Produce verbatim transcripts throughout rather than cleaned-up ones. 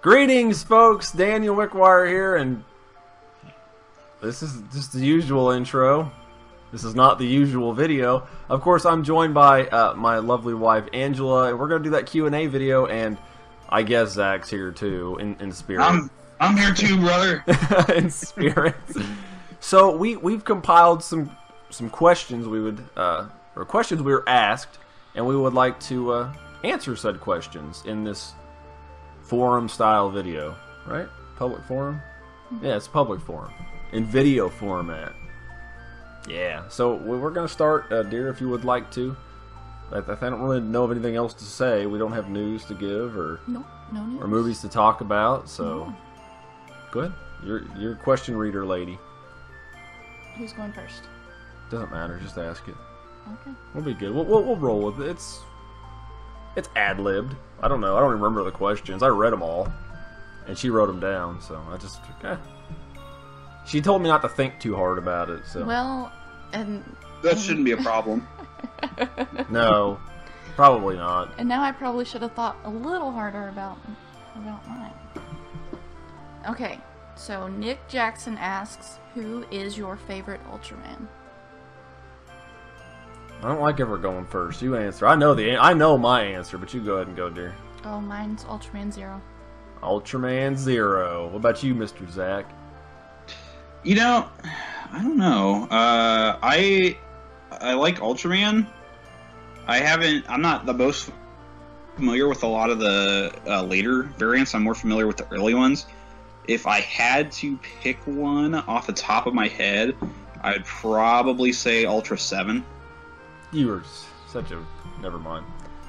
Greetings, folks. Daniel Wickwire here, and this is just the usual intro. This is not the usual video. Of course, I'm joined by uh, my lovely wife, Angela, and we're going to do that Q and A video, and I guess Zach's here, too, in, in spirit. I'm, I'm here, too, brother. In spirit. So we, we've compiled some, some questions we would, uh, or questions we were asked, and we would like to uh, answer said questions in this forum style video, right? Public forum? Yeah, it's public forum. In video format. Yeah, so we're going to start, uh, dear, if you would like to. I, I don't really know of anything else to say. We don't have news to give or no, no news. Or movies to talk about, so no. Go ahead. You're, you're a question reader, lady. Who's going first? Doesn't matter, just ask it. Okay. We'll be good. We'll, we'll, we'll roll with it. It's... It's ad-libbed. I don't know. I don't even remember the questions. I read them all. And she wrote them down, so I just... Eh. She told me not to think too hard about it, so... Well, and... That shouldn't be a problem. No. Probably not. And now I probably should have thought a little harder about, about mine. Okay. So, Nick Jackson asks, who is your favorite Ultraman? I don't like ever going first. You answer. I know the I know my answer, but you go ahead and go, dear. Oh, mine's Ultraman Zero. Ultraman Zero. What about you, Mister Zach? You know, I don't know. Uh, I I like Ultraman. I haven't. I'm not the most familiar with a lot of the uh, later variants. I'm more familiar with the early ones. If I had to pick one off the top of my head, I'd probably say Ultra Seven. You were such a... Never mind.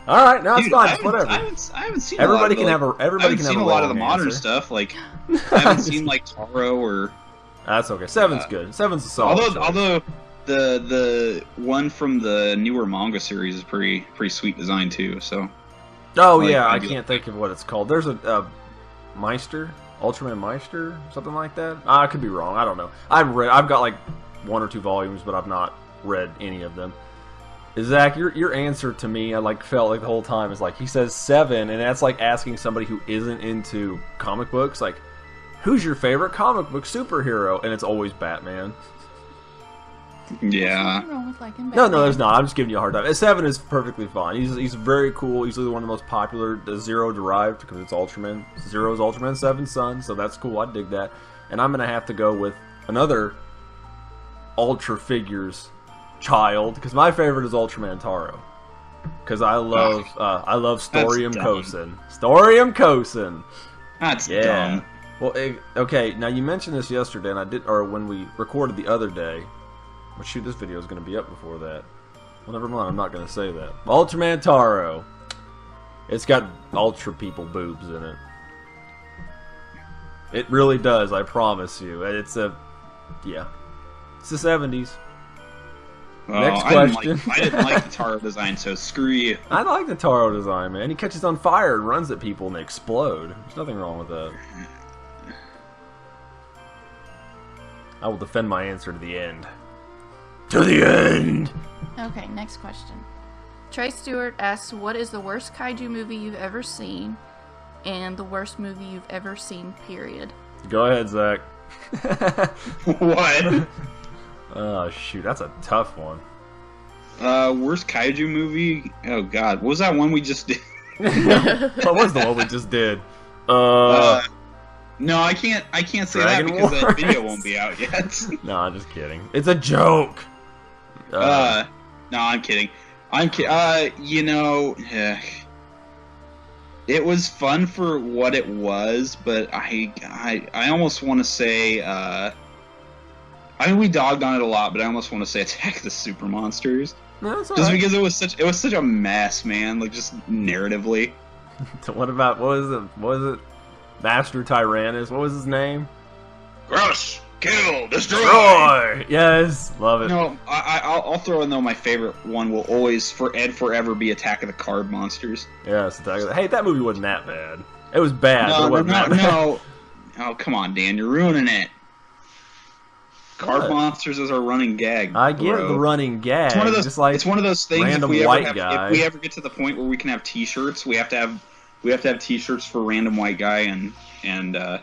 All right, no, it's Dude, fine. It's whatever. I haven't, I haven't seen. Everybody a lot of the, can have a. Everybody can have a lot of the modern answer. Stuff. Like I haven't seen like Taro or. That's okay. Seven's uh, good. Seven's a solid. Although, choice. although the the one from the newer manga series is pretty pretty sweet design too. So. Oh like, yeah, I can't think of what it's called. There's a, a Meister, Ultraman Meister, something like that. I could be wrong. I don't know. I've read. I've got like one or two volumes, but I've not read any of them. Zach, your your answer to me, I like felt like the whole time is like he says seven, and that's like asking somebody who isn't into comic books, like, who's your favorite comic book superhero? And it's always Batman. Yeah. Wrong with Batman? No, no, there's not. I'm just giving you a hard time. Seven is perfectly fine. He's he's very cool. He's really one of the most popular. The Zero derived because it's Ultraman. Zero's Ultraman Seven's son, so that's cool. I dig that. And I'm gonna have to go with another Ultra figures. Child, because my favorite is Ultraman Taro, because I love uh, I love Storium Kosin. Storium Kosin. That's yeah. Dumb. Well, it, okay. Now you mentioned this yesterday, and I did, or when we recorded the other day. Well, shoot, this video is going to be up before that. Well, never mind. I'm not going to say that. Ultraman Taro. It's got Ultra people boobs in it. It really does. I promise you. It's a yeah. It's the seventies. Oh, Next question. I didn't like, I didn't like the Taro design, so screw you. I like the Taro design, man. He catches on fire and runs at people and they explode. There's nothing wrong with that. I will defend my answer to the end. To the end! Okay, next question. Trey Stewart asks, what is the worst kaiju movie you've ever seen and the worst movie you've ever seen, period? Go ahead, Zach. What? Oh, shoot. That's a tough one. Uh, worst kaiju movie? Oh, God. What was that one we just did? What was the one we just did? Uh, uh, no, I can't I can't say Dragon that because Wars. That video won't be out yet. No, I'm just kidding. It's a joke! Uh, uh No, I'm kidding. I'm ki Uh, you know... Eh, it was fun for what it was, but I, I, I almost want to say... Uh, I mean, we dogged on it a lot, but I almost want to say Attack of the Super Monsters. No, that's all just right. Because it was such it was such a mess, man. Like just narratively. So what about what was it? What was it? Master Tyrannus. What was his name? Crush, kill, destroy. destroy. Yes, love it. No, I, I, I'll, I'll throw in though. My favorite one will always, for and forever, be Attack of the Carb Monsters. Yes, Attack of the. Hey, that movie wasn't that bad. It was bad. No, but it wasn't no, that no. Bad. Oh, come on, Dan, you're ruining it. Carb Monsters is our running gag. I get bro. the running gag. It's one of those, like it's one of those things. If we, ever have, if we ever get to the point where we can have T-shirts, we have to have we have to have T-shirts for Random White Guy and and uh,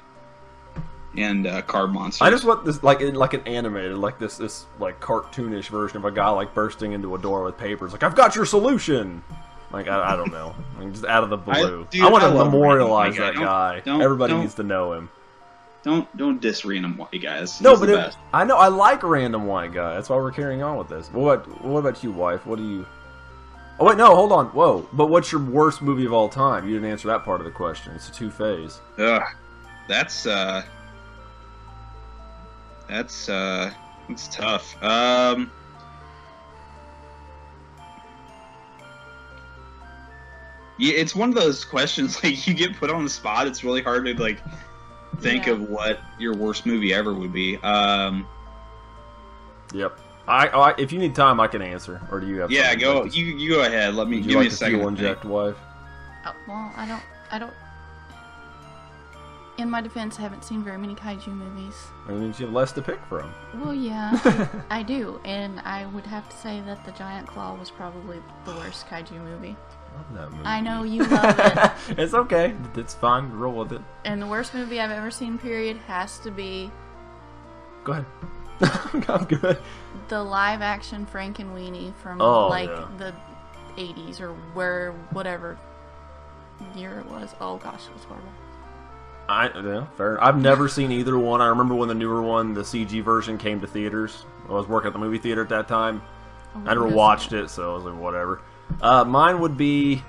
and uh, Carb Monsters. I just want this like in, like an animated, like this this like cartoonish version of a guy like bursting into a door with papers, like, "I've got your solution." Like, I, I don't know, I mean, just out of the blue. I, dude, I want to memorialize that guy. Don't, don't, Everybody don't, needs to know him. Don't don't diss Random White Guys. He's no, but it, I know I like Random White Guy. That's why we're carrying on with this. But what what about you, wife? What do you? Oh wait, no, hold on. Whoa, but what's your worst movie of all time? You didn't answer that part of the question. It's a two phase. Ugh, that's uh, that's uh, that's tough. Um. Yeah, it's one of those questions, like, you get put on the spot, it's really hard to, like, think yeah. of what your worst movie ever would be. Um, yep. I, I If you need time, I can answer. Or do you have Yeah, go, you, you go ahead. Let me, give like me a second. Would you like to inject, wife? Oh, well, I don't, I don't, in my defense, I haven't seen very many kaiju movies. I mean, you have less to pick from. Well, yeah, I, I do. And I would have to say that the Giant Claw was probably the worst kaiju movie. That movie. I know you love it. It's okay. It's fine. Roll with it. And the worst movie I've ever seen, period, has to be... Go ahead. I'm good. The live-action Frankenweenie from, oh, like, yeah. the eighties or where, whatever year it was. Oh, gosh, it was horrible. I, yeah, fair. I've never seen either one. I remember when the newer one, the C G version, came to theaters. I was working at the movie theater at that time. Oh, I never watched it, so I was like, whatever. Uh, mine would be,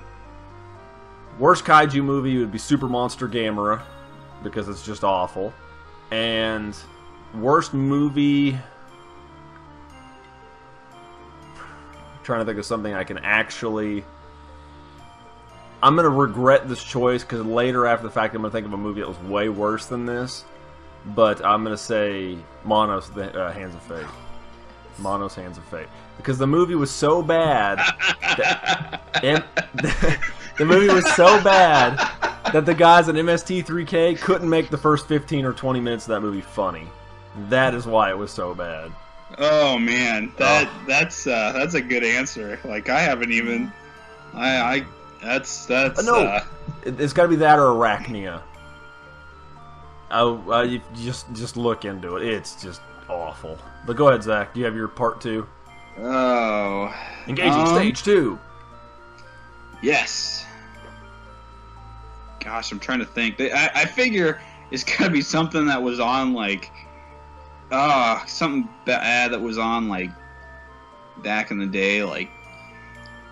worst kaiju movie would be Super Monster Gamera, because it's just awful. And worst movie, I'm trying to think of something I can actually, I'm going to regret this choice, because later after the fact I'm going to think of a movie that was way worse than this. But I'm going to say Manos, the uh, Hands of Fate. Manos, Hands of Fate. Because the movie was so bad that, and, the movie was so bad that the guys at M S T three K couldn't make the first fifteen or twenty minutes of that movie funny. That is why it was so bad. Oh man, that oh. that's uh, that's a good answer. Like, I haven't even I I that's that's no. Uh... It's got to be that or Arachnea. Oh, uh, you just just look into it. It's just awful. But go ahead, Zach. Do you have your part two? Oh. Engaging um, stage two. Yes. Gosh, I'm trying to think. I, I figure it's gotta be something that was on, like, ah, uh, something bad that was on, like, back in the day. Like,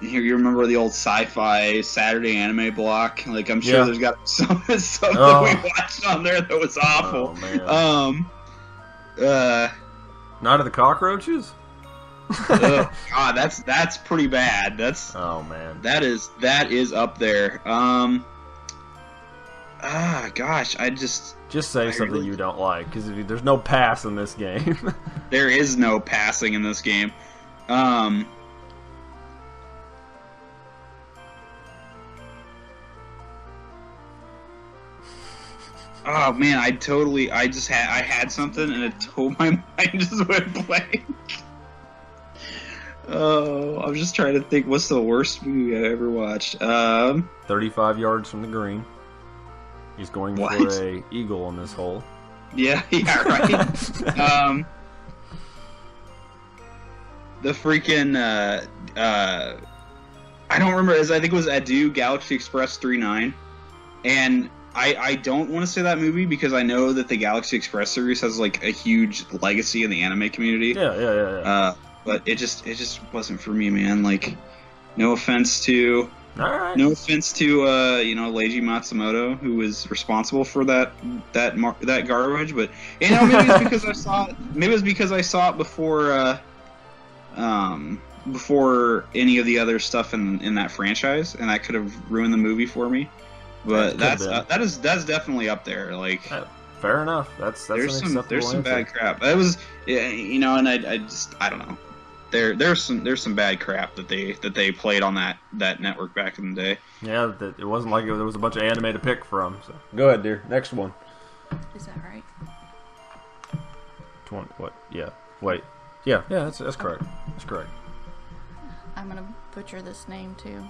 you remember the old sci-fi Saturday anime block? Like, I'm sure yeah. there's got some stuff oh. that we watched on there that was awful. Oh, man. Um. Uh. Night of the Cockroaches. Ugh, God, that's that's pretty bad. That's oh man, that is that is up there. Um, ah, gosh, I just just say I something really... you don't like, because there's no pass in this game. There is no passing in this game. Um, oh man, I totally, I just had, I had something and it told my mind just went blank. Oh, I'm just trying to think. What's the worst movie I ever watched? Um, thirty-five yards from the green. He's going what? for a eagle on this hole. Yeah, yeah, right. um, the freaking uh, uh, I don't remember. As I think it was Adu Galaxy Express three nine, and I I don't want to say that movie because I know that the Galaxy Express series has like a huge legacy in the anime community. Yeah, yeah, yeah. yeah. Uh, But it just it just wasn't for me, man. Like, no offense to All right. no offense to uh, you know, Leiji Matsumoto, who was responsible for that that mar that garbage. But you know, maybe it's because I saw it, maybe it's because I saw it before uh, um before any of the other stuff in in that franchise, and that could have ruined the movie for me. But that's uh, that is that's definitely up there. Like. Uh, fair enough. That's that's there's an some there's some answer. bad crap. It was you know, and I I just I don't know. There, there's some, there's some bad crap that they that they played on that that network back in the day. Yeah, it wasn't like there was a bunch of anime to pick from. So. Go ahead, dear. Next one. Is that right? Twenty. What? Yeah. Wait. Yeah. Yeah. That's that's correct. That's correct. I'm gonna butcher this name too.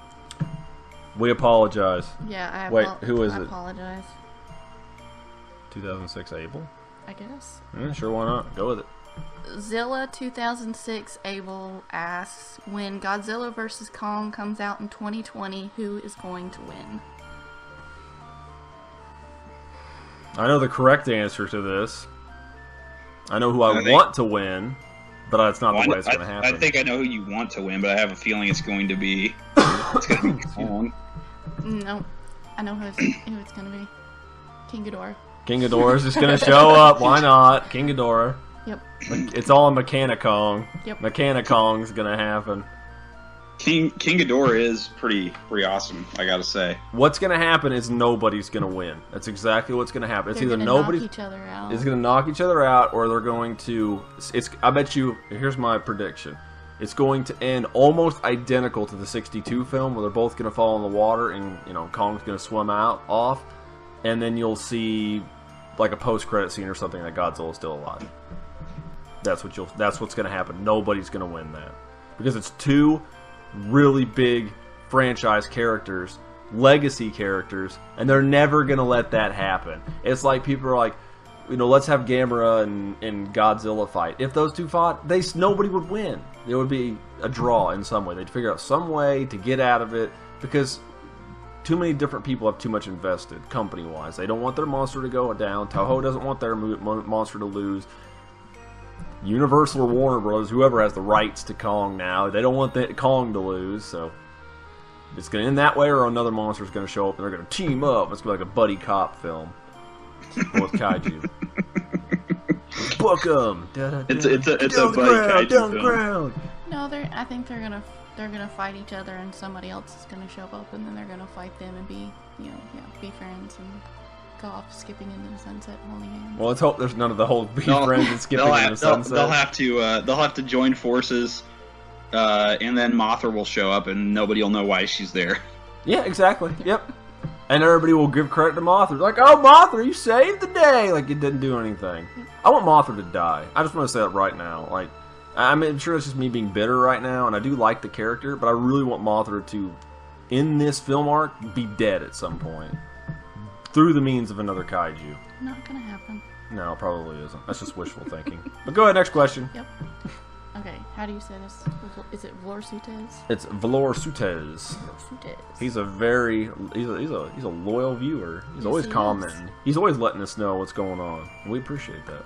We apologize. Yeah, I apologize. Wait, who is I it? I apologize. two thousand six Able? I guess. Yeah, sure, why not? Go with it. Zilla two thousand six Able asks, when Godzilla versus. Kong comes out in twenty twenty, who is going to win? I know the correct answer to this. I know who I, I think, want to win, but it's not well, the way it's going to happen. I think I know who you want to win, but I have a feeling it's going to be it's going to be Kong. No, I know who it's, who it's going to be. King Ghidorah. King Ghidorah's just going to show up. Why not? King Ghidorah. Yep. It's all in Mechanicong. Yep. Mechanicong's gonna happen. King King Ghidorah is pretty pretty awesome, I gotta say. What's gonna happen is nobody's gonna win. That's exactly what's gonna happen. It's they're either nobody knock each other out. It's gonna knock each other out, or they're going to. It's. I bet you. Here's my prediction. It's going to end almost identical to the sixty-two film, where they're both gonna fall in the water, and you know Kong's gonna swim out off, and then you'll see like a post-credit scene or something that Godzilla's still alive. That's what you'll. That's what's going to happen. Nobody's going to win that because it's two really big franchise characters, legacy characters, and they're never going to let that happen. It's like people are like, you know, let's have Gamera and, and Godzilla fight. If those two fought, they nobody would win. It would be a draw in some way. They'd figure out some way to get out of it because too many different people have too much invested company-wise. They don't want their monster to go down. Toho doesn't want their monster to lose. Universal or Warner Brothers, whoever has the rights to Kong now, they don't want that Kong to lose, so it's going to end that way or another monster is going to show up and they're going to team up. It's going to be like a buddy cop film with kaiju. Book them! Da, da, da. It's, it's a, it's a buddy ground, kaiju down film. Ground. No, they're, I think they're going to they're going to fight each other and somebody else is going to show up and then they're going to fight them and be, you know, yeah, be friends and go off skipping into the sunset holding hands. Well, let's hope there's none of the whole be friends and skipping have, into the sunset. They'll, they'll have to uh, they'll have to join forces, uh, and then Mothra will show up, and nobody will know why she's there. Yeah, exactly. Yep. And everybody will give credit to Mothra. They're like, oh, Mothra, you saved the day! Like, it didn't do anything. Yep. I want Mothra to die. I just want to say that right now. Like, I'm mean, sure it's just me being bitter right now, and I do like the character, but I really want Mothra to, in this film arc, be dead at some point. Through the means of another kaiju. Not gonna happen. No, probably isn't. That's just wishful thinking. But go ahead, next question. Yep. Okay, how do you say this? Is it Vlor Soutes? It's Vlor Soutes. He's a very he's a he's a he's a loyal viewer. He's yes, always he commenting. Is. He's always letting us know what's going on. We appreciate that.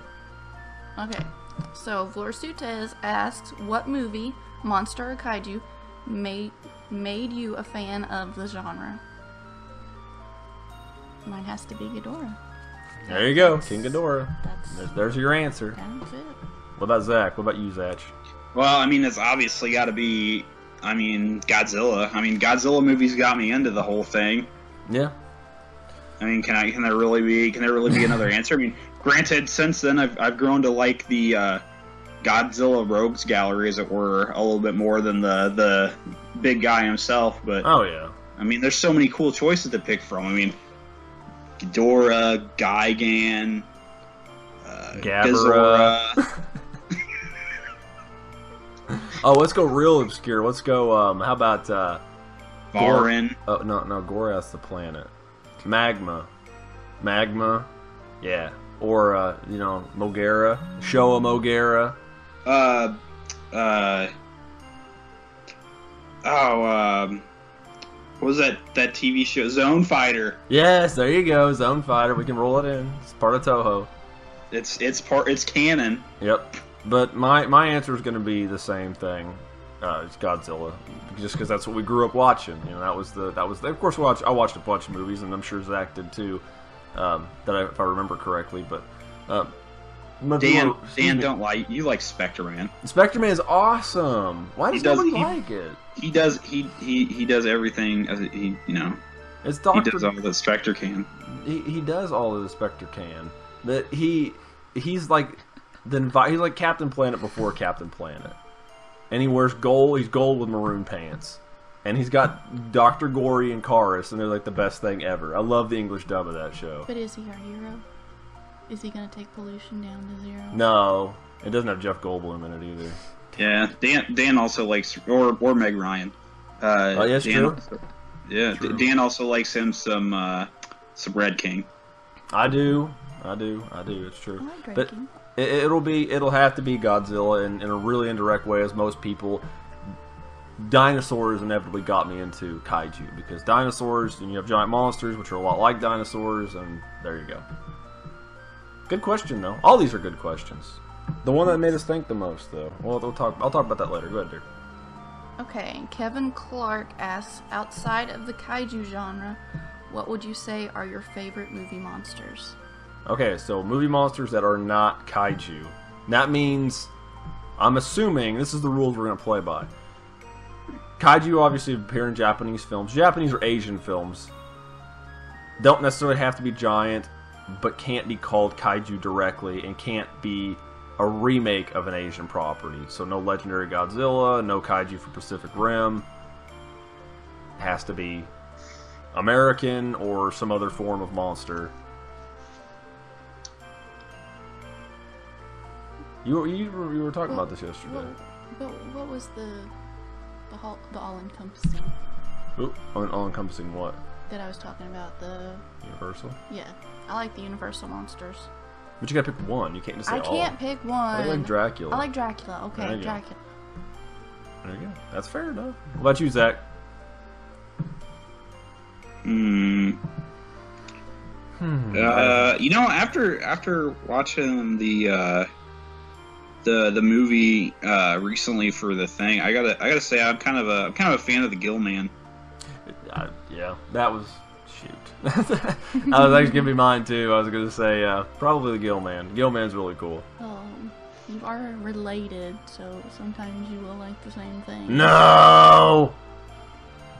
Okay, so Vlor Soutes asks, "What movie, monster or kaiju, made made you a fan of the genre?" Mine has to be Ghidorah. There you go, King Ghidorah. There's, there's your answer. That's it. What about Zach? What about you, Zach? Well, I mean, it's obviously got to be, I mean, Godzilla. I mean, Godzilla movies got me into the whole thing. Yeah. I mean, can I? Can there really be? Can there really be another answer? I mean, granted, since then I've I've grown to like the uh, Godzilla rogues gallery, as it were, a little bit more than the the big guy himself. But oh yeah. I mean, there's so many cool choices to pick from. I mean. Ghidorah, Gigan, uh, Gamera. Oh, let's go real obscure. Let's go, um, how about, uh... Varin. Oh, no, no, Gorath's the planet. Magma. Magma. Yeah. Or, uh, you know, Moguera. Showa Moguera. Uh, uh... Oh, um... What was that, that T V show? Zone Fighter. Yes, there you go, Zone Fighter. We can roll it in. It's part of Toho. It's it's part it's canon. Yep. But my my answer is going to be the same thing. Uh, it's Godzilla, just because that's what we grew up watching. You know, that was the that was the, of course watch I watched a bunch of movies, and I'm sure Zach did too. Um, that I, if I remember correctly, but. Uh, Dan, Dan, don't lie. You like Spectre-Man. Spectre-Man is awesome. Why does, does nobody he, like it? He does. He he he does everything. As he you know. It's Doctor. He does all that Spectre can. He he does all that Spectre can. That he he's like the he's like Captain Planet before Captain Planet, and he wears gold. He's gold with maroon pants, and he's got Doctor Gory and Karis, and they're like the best thing ever. I love the English dub of that show. But is he our hero? Is he going to take pollution down to zero? No. It doesn't have Jeff Goldblum in it either. Yeah. Dan Dan also likes... Or, or Meg Ryan. Uh, oh, yes, Dan, true. Yeah, True. Dan also likes him some uh, some Red King. I do, I do, I do. It's true. I like Red but King. It, it'll be, it'll have to be Godzilla in, in a really indirect way, as most people. Dinosaurs inevitably got me into kaiju, because dinosaurs, and you have giant monsters, which are a lot like dinosaurs, and there you go. Good question, though. All these are good questions. The one that made us think the most, though. Well, we'll talk. I'll talk about that later. Go ahead, dear. Okay, Kevin Clark asks, outside of the kaiju genre, what would you say are your favorite movie monsters? Okay, so movie monsters that are not kaiju. That means, I'm assuming, this is the rules we're going to play by. Kaiju obviously appear in Japanese films. Japanese or Asian films don't necessarily have to be giant, but can't be called kaiju directly, and can't be a remake of an Asian property. So no Legendary Godzilla, no kaiju for Pacific Rim. It has to be American or some other form of monster. You, you, you were talking well, about this yesterday. Well, but what was the... The, whole, the all-encompassing. Ooh, all-encompassing what? That I was talking about, the... Universal? Yeah. I like the Universal monsters. But you gotta pick one. You can't just say I all. I can't pick one. I like Dracula. I like Dracula. Okay, there Dracula. Go. There you go. That's fair enough. What about you, Zach? Hmm. Hmm. Uh, you know, after after watching the... Uh, The the movie uh, recently for the thing, I gotta I gotta say I'm kind of a I'm kind of a fan of the Gill Man. I, yeah, that was shoot. that was actually gonna be mine too. I was gonna say uh, probably the Gill Man. Gill Man's really cool. Oh, you are related, so sometimes you will like the same thing. No,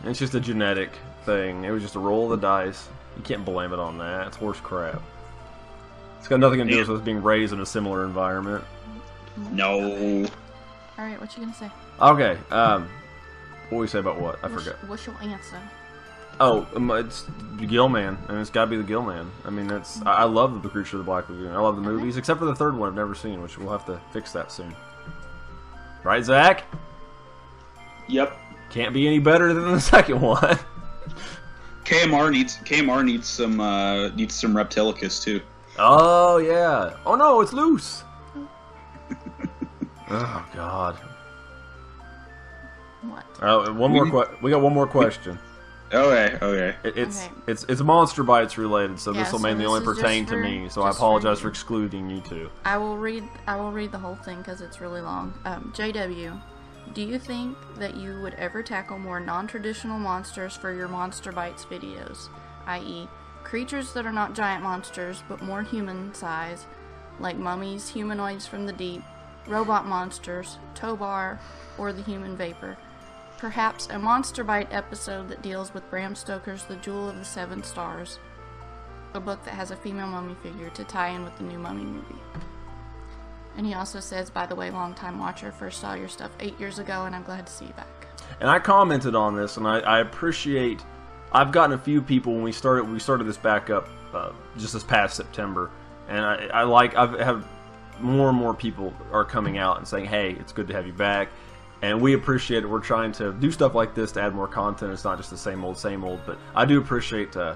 it's just a genetic thing. It was just a roll of the dice. You can't blame it on that. It's horse crap. It's got nothing to do yeah. with us being raised in a similar environment. No. Alright, what you gonna say? Okay, um, what we say about what? I what's, forget. What's your answer? Oh, it's the Gill Man, and it's gotta be the Gill Man. I mean, that's, mm-hmm. I, I love the Creature of the Black Lagoon. I love the movies, okay. except for the third one I've never seen, which we'll have to fix that soon. Right, Zach? Yep. Can't be any better than the second one. K M R needs, K M R needs some, uh, needs some Reptilicus, too. Oh, yeah. Oh, no, it's loose. Oh God! What? Uh, one more que We got one more question. Okay, okay. It, it's okay. it's it's Monster Bites related, so yeah, this will so mainly this only pertain to for, me. So I apologize for, for excluding you two. I will read I will read the whole thing because it's really long. Um, J W, do you think that you would ever tackle more non-traditional monsters for your Monster Bites videos, that is, creatures that are not giant monsters but more human size, like mummies, humanoids from the deep, robot monsters, Tobar, or the human vapor. Perhaps a Monster Bite episode that deals with Bram Stoker's The Jewel of the Seven Stars, a book that has a female mummy figure to tie in with the new Mummy movie. And he also says, by the way, long-time watcher, first saw your stuff eight years ago, and I'm glad to see you back. And I commented on this, and I, I appreciate... I've gotten a few people when we started we started this back up uh, just this past September, and I, I like... I've, have more and more people are coming out and saying, hey, it's good to have you back, and we appreciate it. We're trying to do stuff like this to add more content. It's not just the same old, same old, but I do appreciate uh,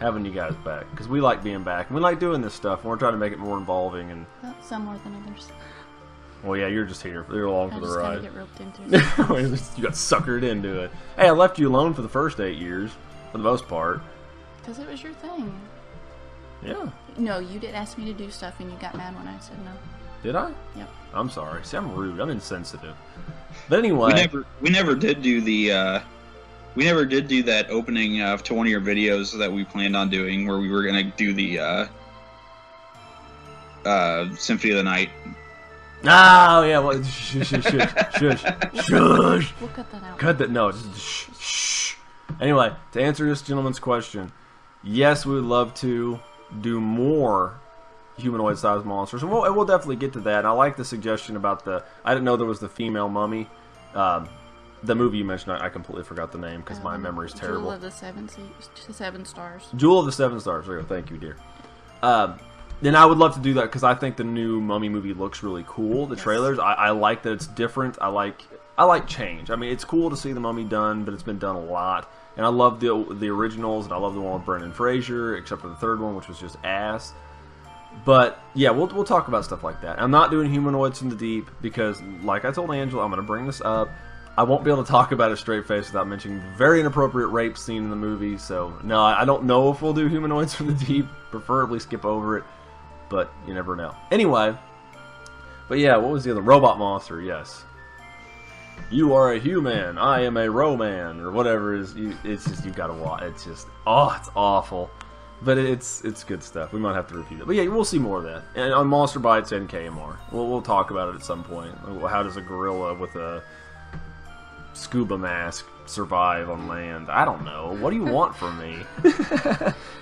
having you guys back, because we like being back, and we like doing this stuff, and we're trying to make it more involving. And some more than others. Well, yeah, you're just here. You're along for the ride. Get roped into it. You got suckered into it. Hey, I left you alone for the first eight years, for the most part. Because it was your thing. Yeah. No, you did ask me to do stuff, and you got mad when I said no. Did I? Yep. I'm sorry. See, I'm rude. I'm insensitive. But anyway, we never we never did do the uh, we never did do that opening uh, to one of your videos that we planned on doing, where we were gonna do the uh, uh, Symphony of the Night. Oh yeah. Well, shush, shush, shush, shush, shush. We'll cut that out. Cut that. No. Shh. Shh. Anyway, to answer this gentleman's question, yes, we would love to do more humanoid-sized monsters, and we'll, and we'll definitely get to that. And I like the suggestion about the... I didn't know there was the female mummy. Um, the movie you mentioned, I, I completely forgot the name because um, my memory's terrible. Jewel of the Seven, seven Stars. Jewel of the Seven Stars. There you go. Thank you, dear. Um, And I would love to do that because I think the new Mummy movie looks really cool. The yes. trailers, I, I like that it's different. I like I like change. I mean, it's cool to see the Mummy done, but it's been done a lot. And I love the the originals, and I love the one with Brendan Fraser, except for the third one, which was just ass. But yeah, we'll we'll talk about stuff like that. I'm not doing Humanoids from the Deep because, like I told Angela, I'm going to bring this up. I won't be able to talk about it straight face without mentioning very inappropriate rape scene in the movie. So no, I don't know if we'll do Humanoids from the Deep. Preferably skip over it. But you never know. Anyway, but yeah, what was the other? Robot Monster, yes. You are a human, I am a Roman, or whatever it is. You, it's just, you've got to watch. It's just, oh, it's awful. But it's it's good stuff. We might have to repeat it. But yeah, we'll see more of that. And on Monster Bites and K M R. We'll, we'll talk about it at some point. How does a gorilla with a scuba mask survive on land? I don't know. What do you want from me?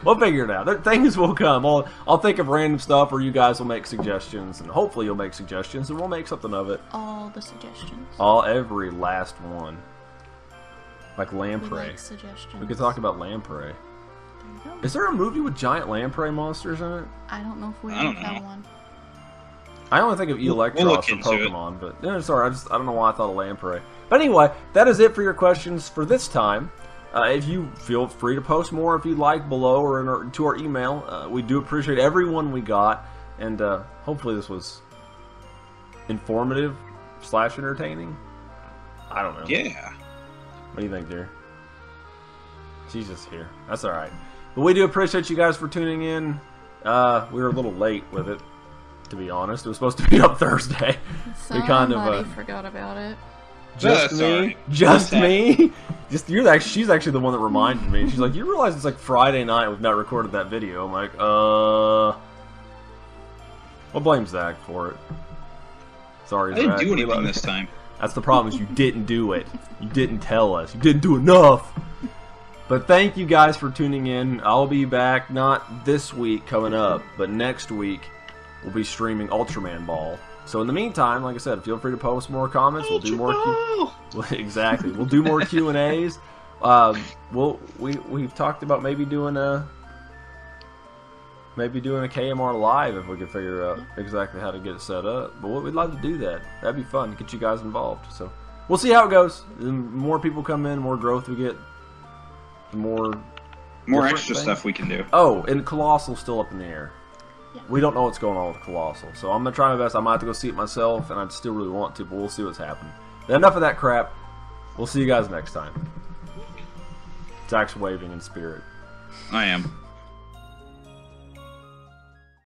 We'll figure it out. Things will come. I'll, I'll think of random stuff, or you guys will make suggestions, and hopefully you'll make suggestions, and we'll make something of it. All the suggestions. All, every last one. Like Lamprey. We like suggestions. We could talk about Lamprey. There you go. Is there a movie with giant lamprey monsters in it? I don't know if we have that one. I only think of Electros we'll from Pokemon, it. but no, sorry, I just I don't know why I thought of Lamprey. But anyway, that is it for your questions for this time. Uh, if you feel free to post more if you'd like below or in our, to our email, uh, we do appreciate everyone we got, and uh, hopefully this was informative slash entertaining. I don't know. Yeah. What do you think, dear? She's just here. That's all right. But we do appreciate you guys for tuning in. Uh, we were a little late with it. To be honest, it was supposed to be up Thursday. Somebody we kind of uh, forgot about it. Just no, me, right. just me, just you're. Actually, she's actually the one that reminded me. She's like, you realize it's like Friday night. We've not recorded that video. I'm like, uh, I'll blame Zach for it. Sorry, I didn't Zach. do anything this time. That's the problem. Is you didn't do it. You didn't tell us. You didn't do enough. But thank you guys for tuning in. I'll be back not this week coming up, but next week. We'll be streaming Ultraman Ball. So in the meantime, like I said, feel free to post more comments. We'll do more. Q exactly. We'll do more Q and A's. Uh, we'll we we've talked about maybe doing a maybe doing a K M R live if we can figure out exactly how to get it set up. But we'd love to do that. That'd be fun. Get you guys involved. So we'll see how it goes. The more people come in, more growth we get. The more more extra things. stuff we can do. Oh, and Colossal's still up in the air. We don't know what's going on with Colossal, so I'm going to try my best. I might have to go see it myself, and I'd still really want to, but we'll see what's happening. Enough of that crap. We'll see you guys next time. Zach's waving in spirit. I am.